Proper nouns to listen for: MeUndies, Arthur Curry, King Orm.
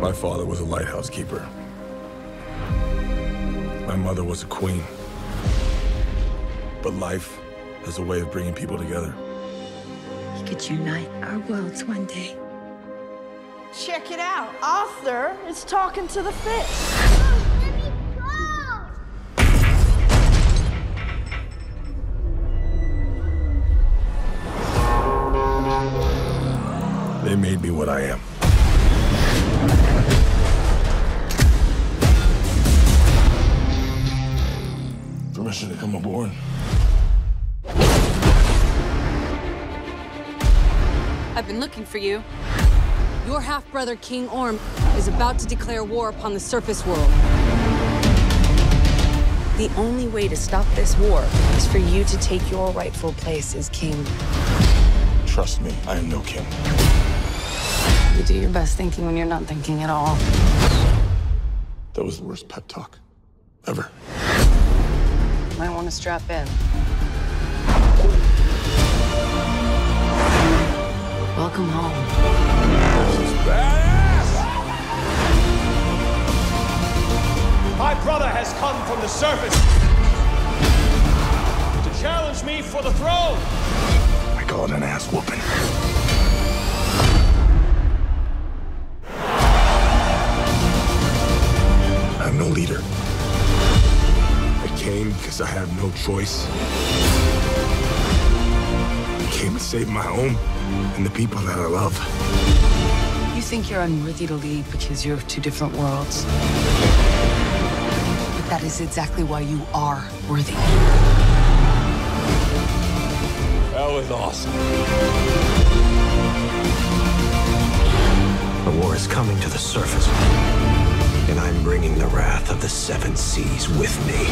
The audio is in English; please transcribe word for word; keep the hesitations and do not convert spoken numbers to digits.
My father was a lighthouse keeper. My mother was a queen. But life has a way of bringing people together. He could unite our worlds one day. Check it out. Arthur is talking to the fish. They made me what I am. Permission to come aboard? I've been looking for you. Your half-brother, King Orm, is about to declare war upon the surface world. The only way to stop this war is for you to take your rightful place as king. Trust me, I am no king. You do your best thinking when you're not thinking at all. That was the worst pep talk ever. You might want to strap in. Welcome home. This is badass! My brother has come from the surface to challenge me for the throne. I call it an ass whooping. I'm no leader. I came because I have no choice. I came to save my home and the people that I love. You think you're unworthy to lead because you're of two different worlds. But that is exactly why you are worthy. That was awesome. The war is coming to the surface. And I'm bringing the wrath of the seven seas with me.